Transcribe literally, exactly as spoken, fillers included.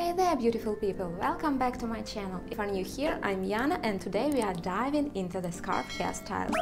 Hey there, beautiful people! Welcome back to my channel. If you're new here, I'm Yana and today we are diving into the scarf hairstyle.